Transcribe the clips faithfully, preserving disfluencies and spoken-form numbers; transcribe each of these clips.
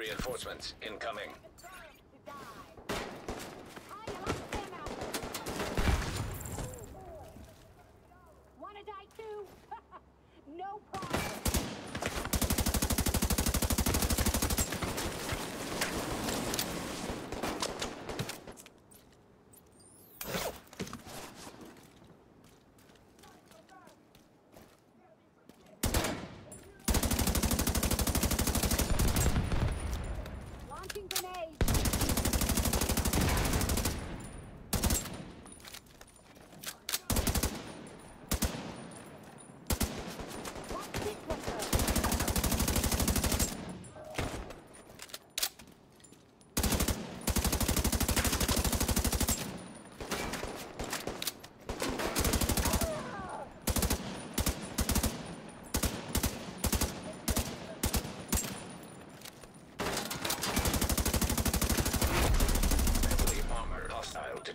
reinforcements incoming. Wanna die too? No problem.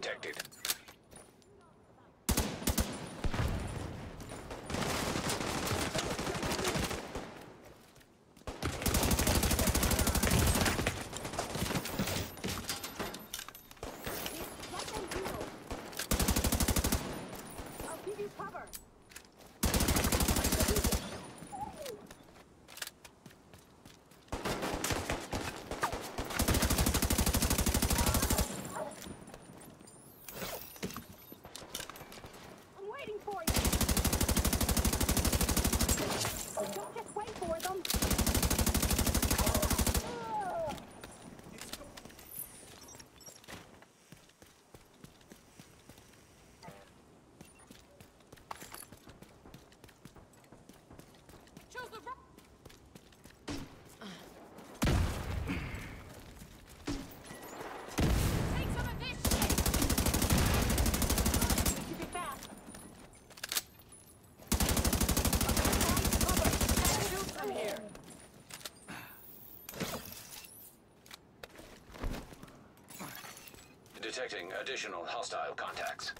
Detected. Detecting additional hostile contacts.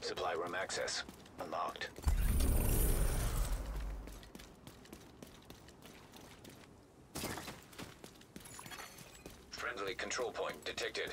Supply room access unlocked. Friendly control point detected.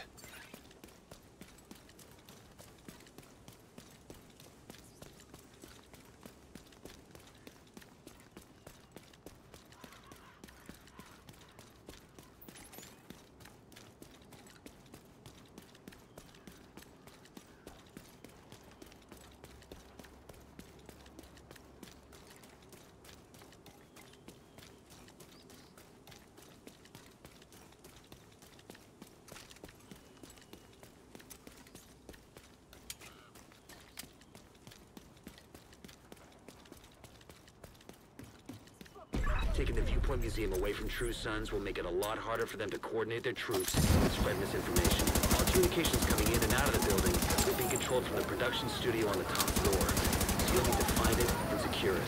Taking the Viewpoint Museum away from True Sons will make it a lot harder for them to coordinate their troops and spread misinformation. All communications coming in and out of the building will be controlled from the production studio on the top floor, so you'll need to find it and secure it.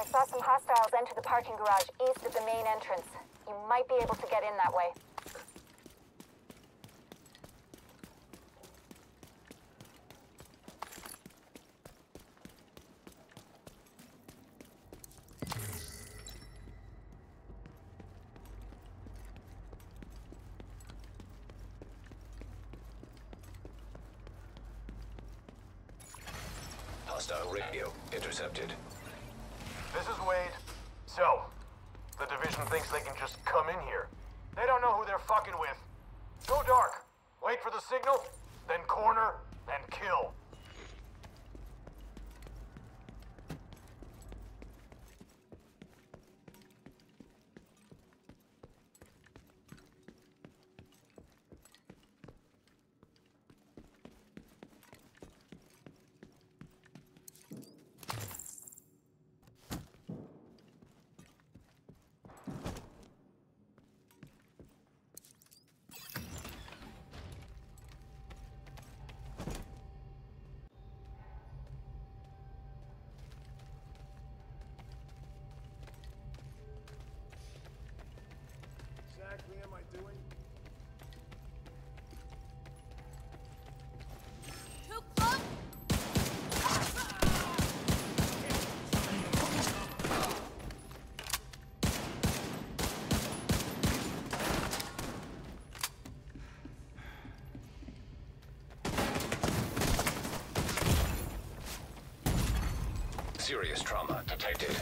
I saw some hostiles enter the parking garage east of the main entrance. You might be able to get in that way. Hostile radio intercepted. This is Wade. So, the division thinks they can just come in here. They don't know who they're fucking with. Go dark, wait for the signal, then corner, then kill. Serious trauma detected.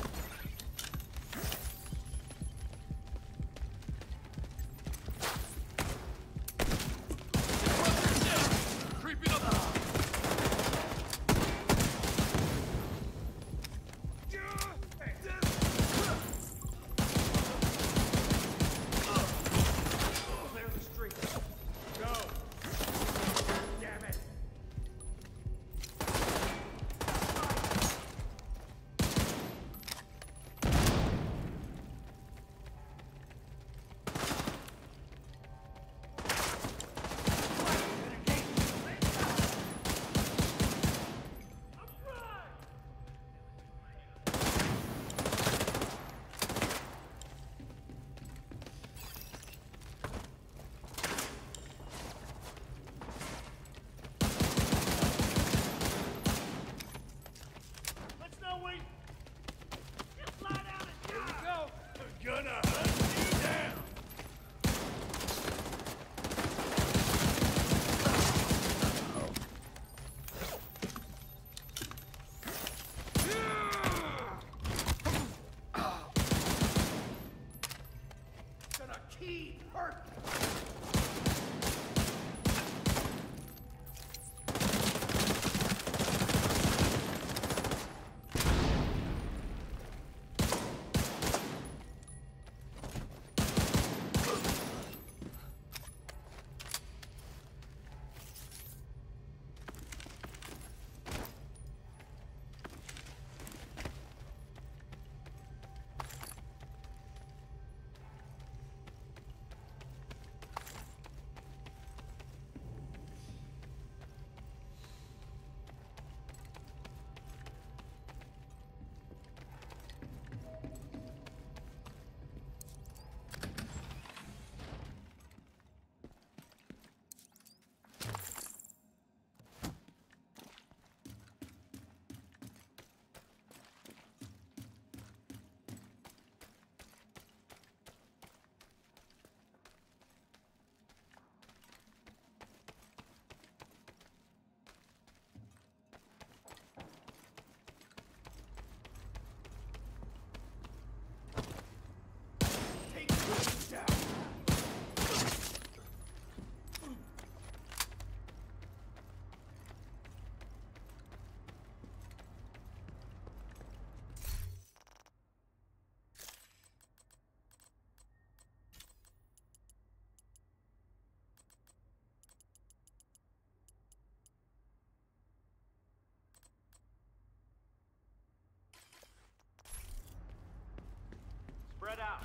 Spread out.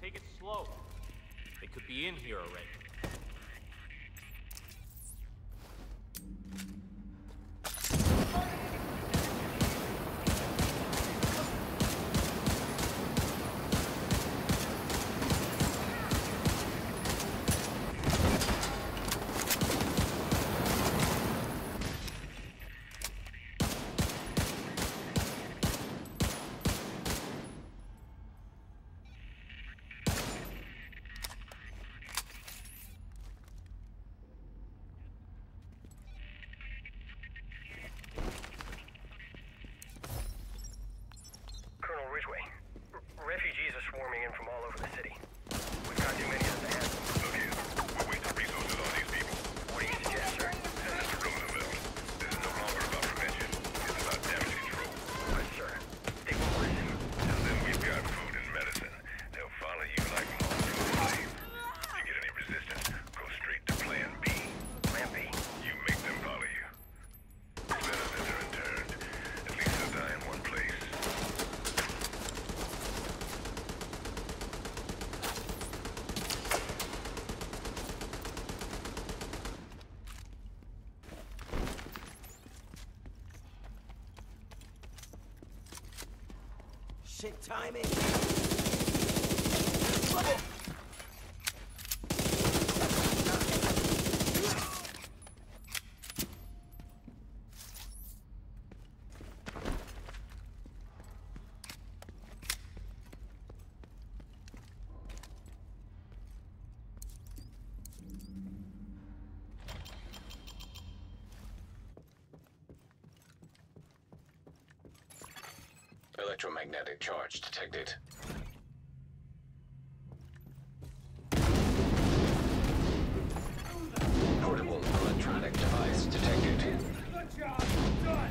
Take it slow. They could be in here already. Refugees are swarming in from all over the city. We've got too many of them to handle. Look here, we'll waste our resources on these people. What do you suggest, sir? Send us to Roosevelt. This is no longer about prevention. It's about damage control. But, sir, they won't listen. And then we've got food and medicine. They'll follow you like moths to a flame. If you get any resistance, go straight to Plan B. Plan B? You make them follow you. Medicines are interned. At least they'll die in one place. Shit timing! Oh. electromagnetic charge detected. Portable electronic device detected. Good job! Done!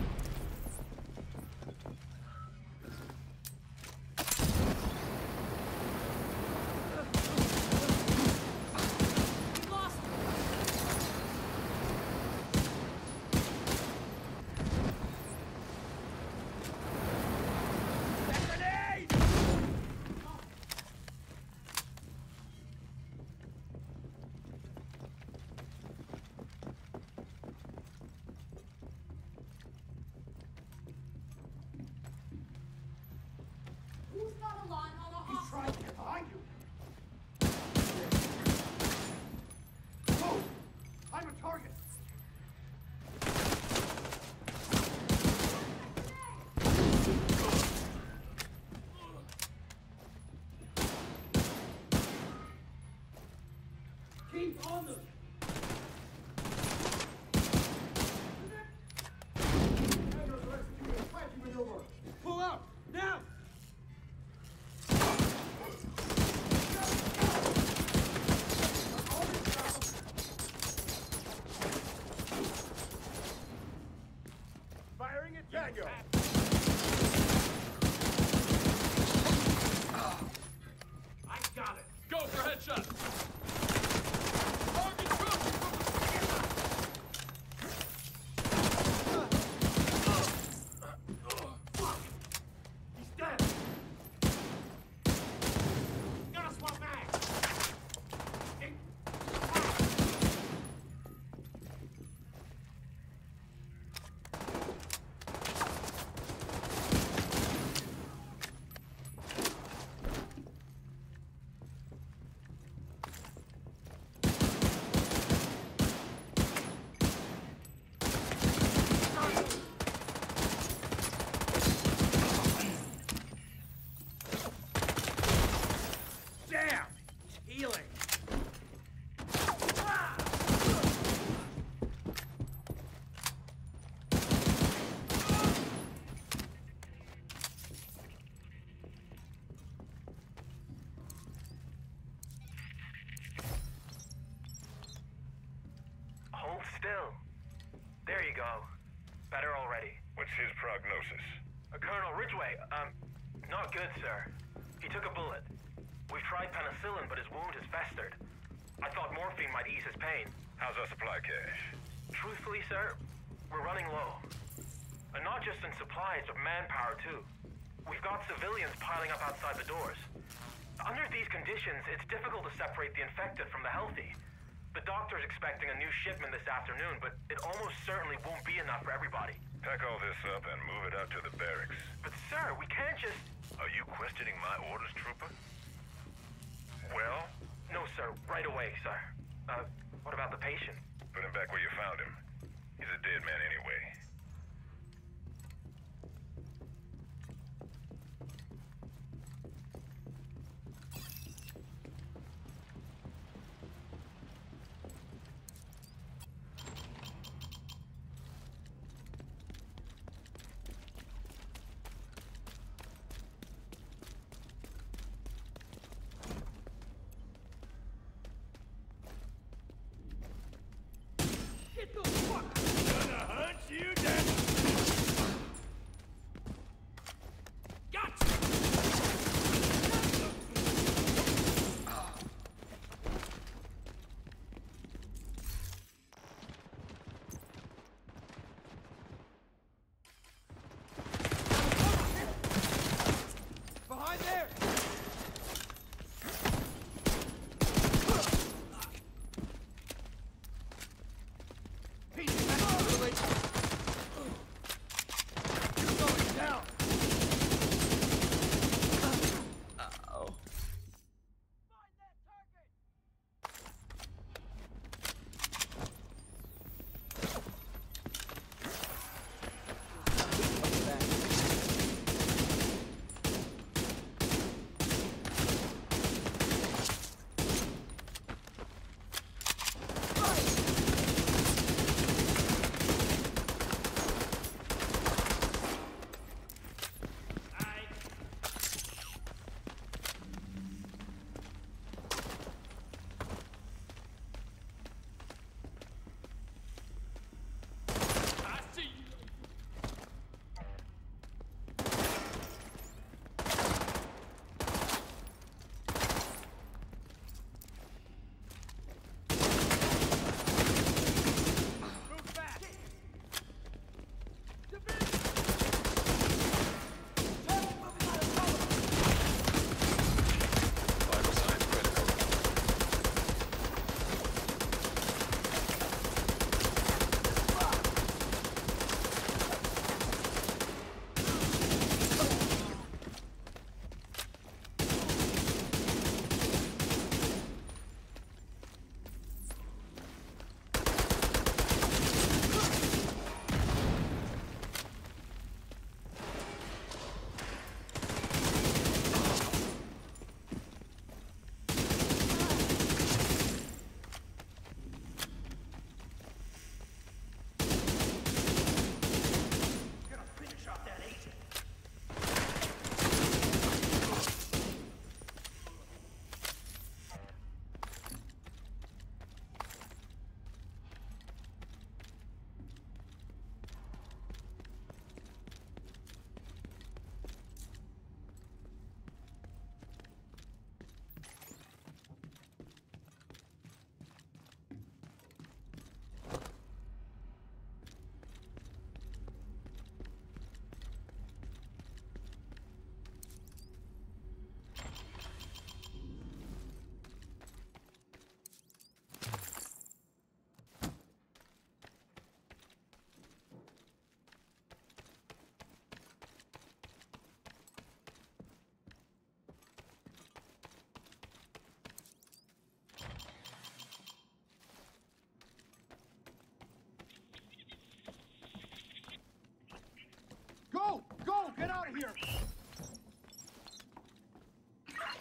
On them! Pull out! Now! Firing at Daniel! I got it! Go for headshot! Still. There you go. Better already. What's his prognosis? Uh, Colonel Ridgway, um, not good, sir. He took a bullet. We've tried penicillin, but his wound has festered. I thought morphine might ease his pain. How's our supply cache? Truthfully, sir, we're running low. And not just in supplies, but manpower, too. We've got civilians piling up outside the doors. Under these conditions, it's difficult to separate the infected from the healthy. The doctor's expecting a new shipment this afternoon, but it almost certainly won't be enough for everybody. Pack all this up and move it out to the barracks. But sir, we can't just... Are you questioning my orders, Trooper? Well? No, sir. Right away, sir. Uh, what about the patient? Put him back where you found him. He's a dead man anyway.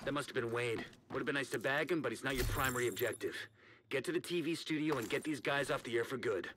That must have been Wade. Would have been nice to bag him, but he's not your primary objective. Get to the T V studio and get these guys off the air for good.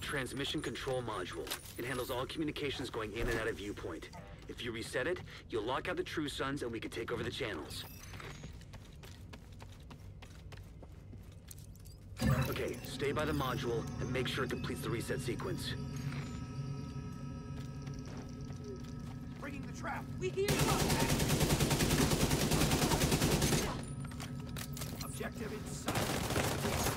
Transmission control module. It handles all communications going in and out of Viewpoint. If you reset it, you'll lock out the True Sons and we can take over the channels. Okay, stay by the module and make sure it completes the reset sequence. Bringing the trap. We hear you up. Objective in sight.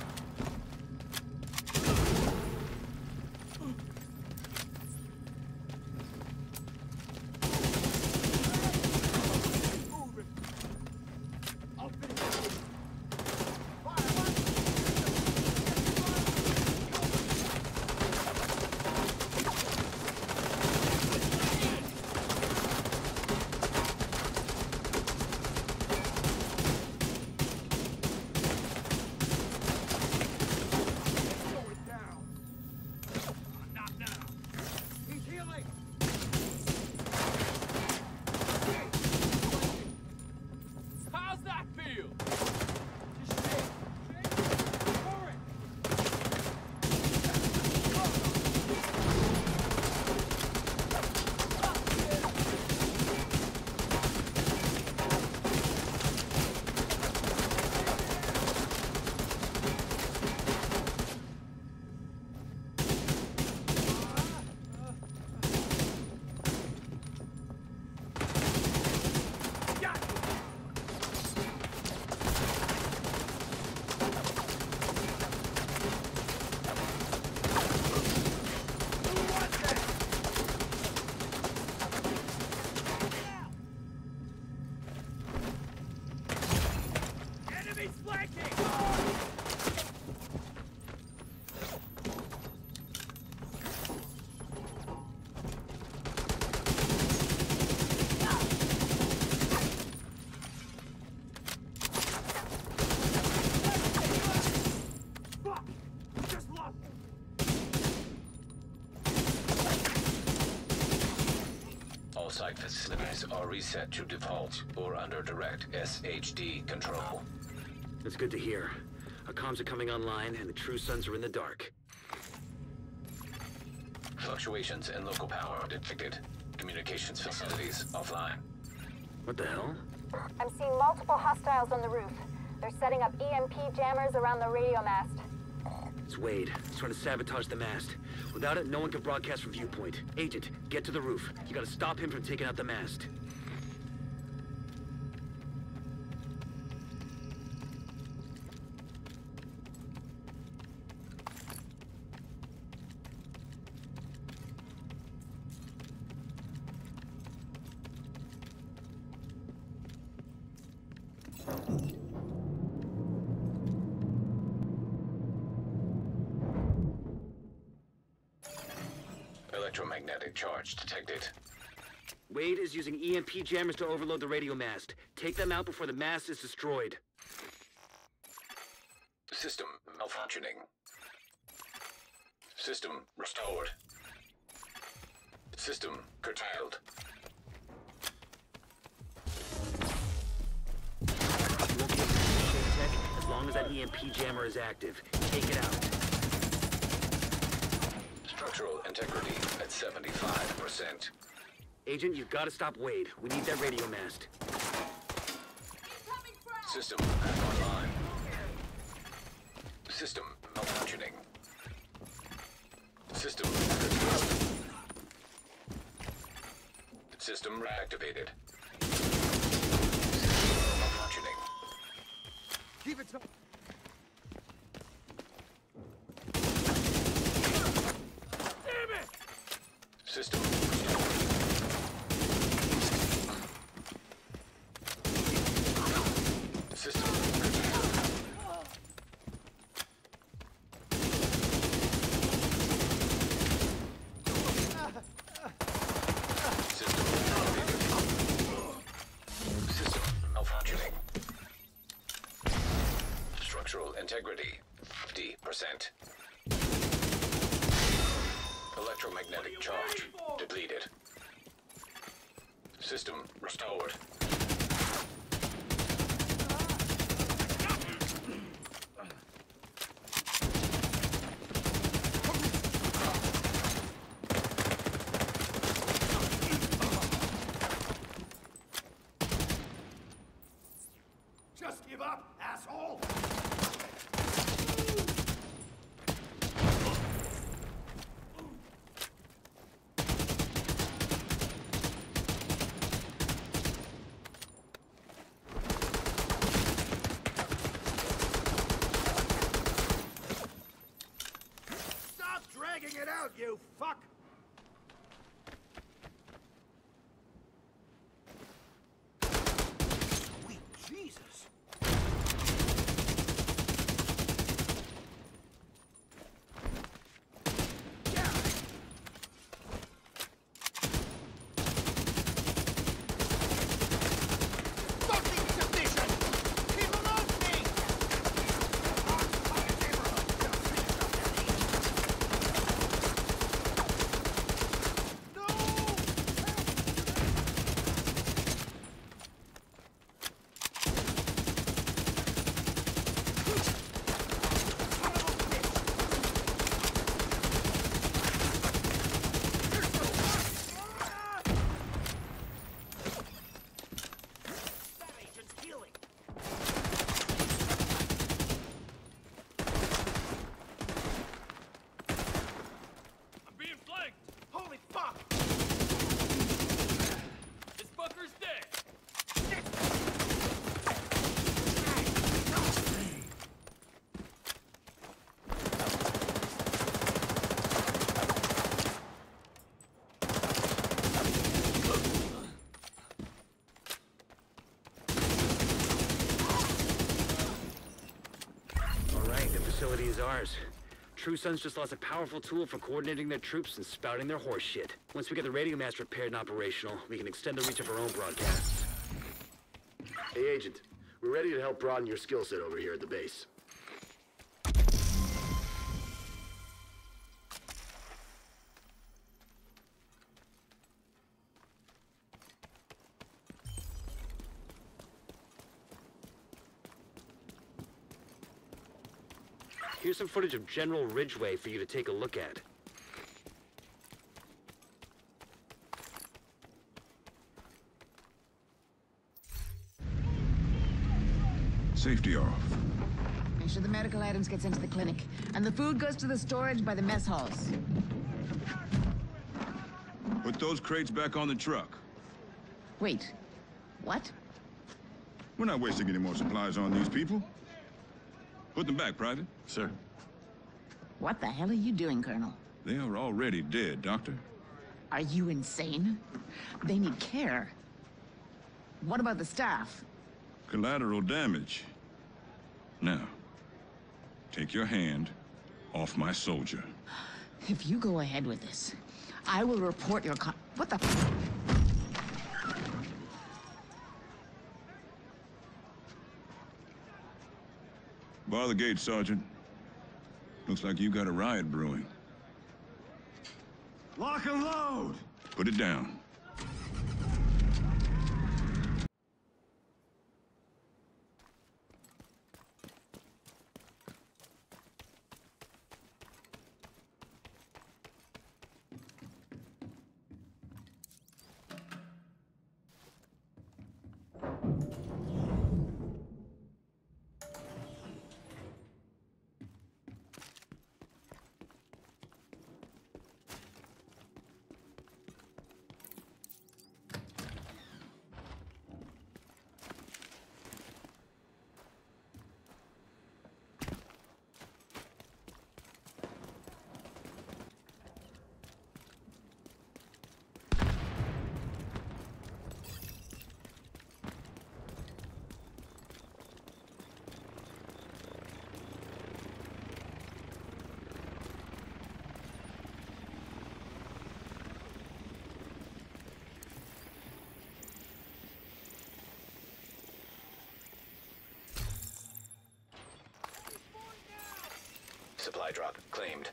Site facilities are reset to default or under direct S H D control. That's good to hear. Our comms are coming online and the True Sons are in the dark. Fluctuations in local power are detected. Communications facilities offline. What the hell? I'm seeing multiple hostiles on the roof. They're setting up E M P jammers around the radio mast. It's Wade. He's trying to sabotage the mast. Without it, no one can broadcast from Viewpoint. Agent, get to the roof. You gotta stop him from taking out the mast. Electromagnetic charge detected. Wade is using E M P jammers to overload the radio mast. Take them out before the mast is destroyed. System malfunctioning. System restored. System curtailed. As long as that E M P jammer is active, take it out. Structural integrity at seventy-five percent. Agent, you've got to stop Wade. We need that radio mast. System back online. System malfunctioning. System restored. System reactivated. System malfunctioning. Keep it up. Damn it! System restored. System integrity, fifty percent. Electromagnetic charge depleted. System restored. Just give up, asshole! You fuck! Sweet Jesus! Yeah. Fucking submission! He belongs to me! Is ours. True Sons just lost a powerful tool for coordinating their troops and spouting their horse shit. Once we get the radio mast repaired and operational, we can extend the reach of our own broadcasts. Hey, Agent. We're ready to help broaden your skill set over here at the base. Here's some footage of General Ridgway for you to take a look at. Safety off. Make sure the medical items gets into the clinic, and the food goes to the storage by the mess halls. Put those crates back on the truck. Wait, what? We're not wasting any more supplies on these people. Put them back, Private. Sir. What the hell are you doing, Colonel? They are already dead, Doctor. Are you insane? They need care. What about the staff? collateral damage. Now, take your hand off my soldier. If you go ahead with this, I will report your con- What the- Bar the gate, Sergeant. Looks like you got a riot brewing. Lock and load! Put it down. Supply drop claimed.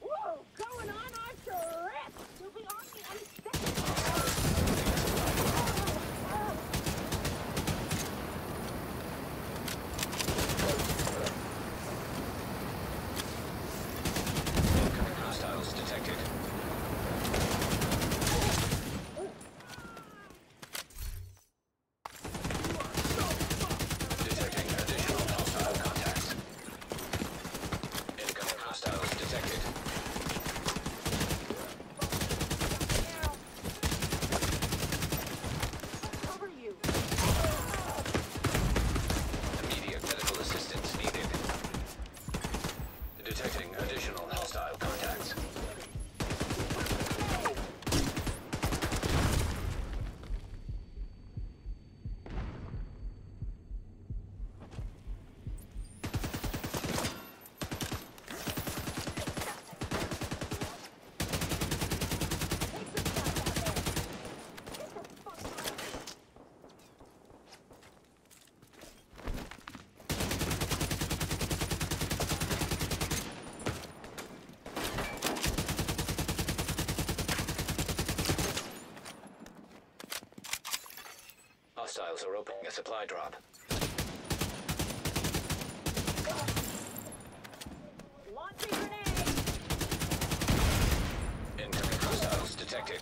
Whoa, going on our trip. We'll be on the unstable. Incoming hostiles detected. Hostiles are opening a supply drop. Launching grenade! Incoming hostiles detected.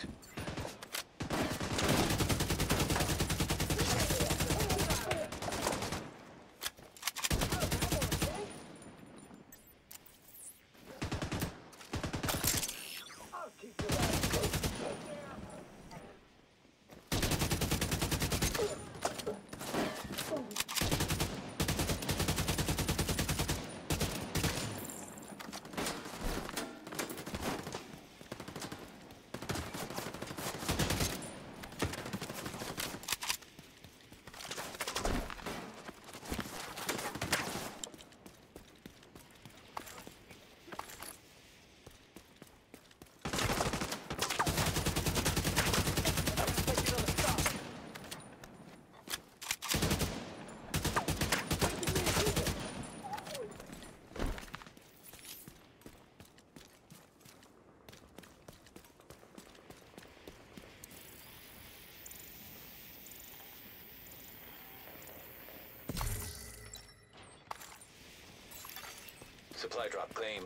Supply drop claimed.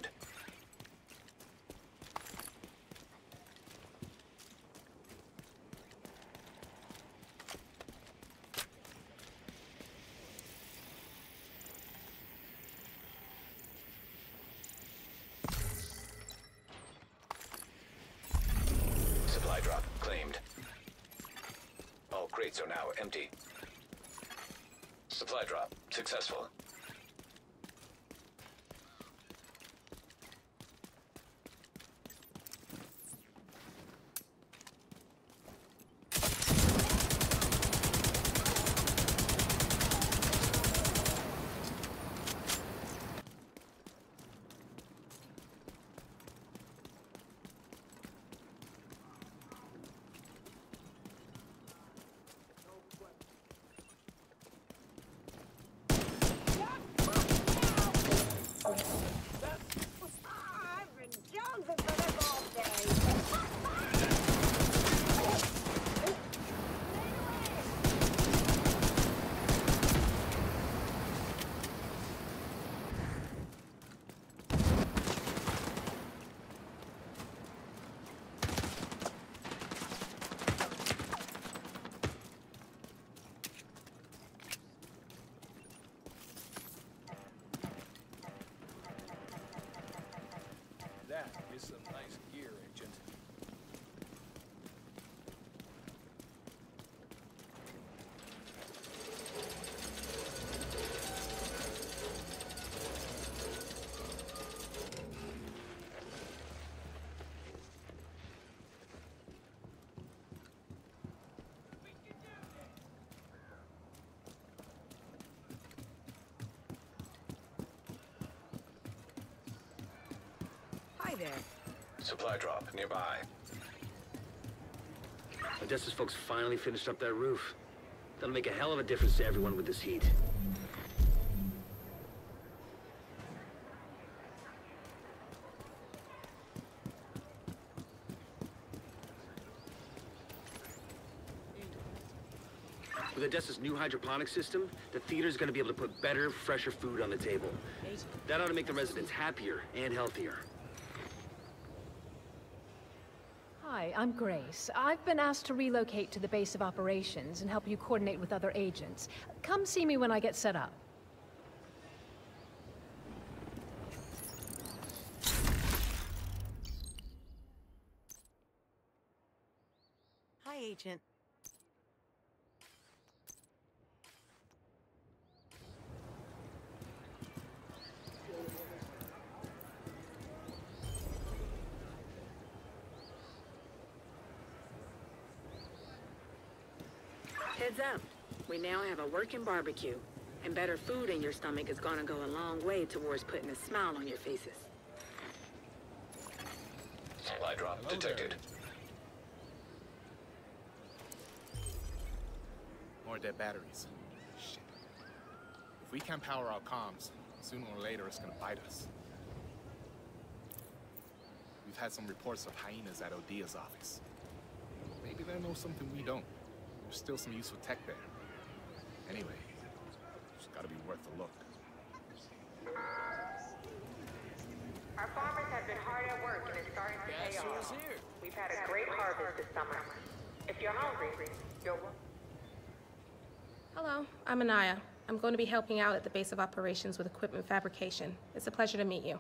Supply drop claimed. All crates are now empty. Supply drop successful. there. Supply drop nearby. Odessa's folks finally finished up that roof. That'll make a hell of a difference to everyone with this heat. With Odessa's new hydroponic system, the theater's gonna be able to put better, fresher food on the table. That ought to make the residents happier and healthier. Hi, I'm Grace. I've been asked to relocate to the base of operations and help you coordinate with other agents. Come see me when I get set up. Hi, Agent. Heads up, we now have a working barbecue, and better food in your stomach is gonna go a long way towards putting a smile on your faces. Supply drop detected. More dead batteries. Shit. If we can't power our comms, sooner or later it's gonna bite us. We've had some reports of hyenas at Odia's office. Maybe they know something we don't. There's still some useful tech there. Anyway, it's gotta be worth a look. Our farmers have been hard at work and it's starting to pay off. Here. We've had a great harvest this summer. If you're hungry, you'll... Hello, I'm Anaya. I'm going to be helping out at the base of operations with equipment fabrication. It's a pleasure to meet you.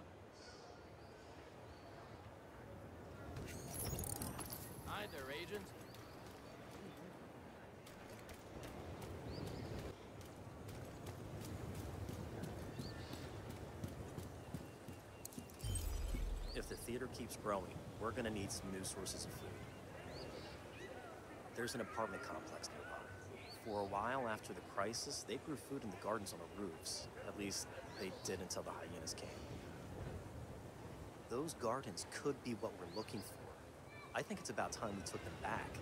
Hi there, Agent. If the theater keeps growing, we're gonna need some new sources of food. There's an apartment complex nearby. For a while after the crisis, they grew food in the gardens on the roofs. At least, they did until the hyenas came. Those gardens could be what we're looking for. I think it's about time we took them back.